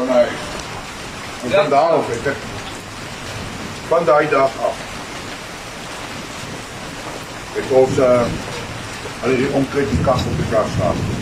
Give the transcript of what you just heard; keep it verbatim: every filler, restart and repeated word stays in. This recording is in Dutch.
Nee, ik kan daar nog even. Van daar daar af. Ik hoop ze, alleen die omkring die kachel op de kaart staan.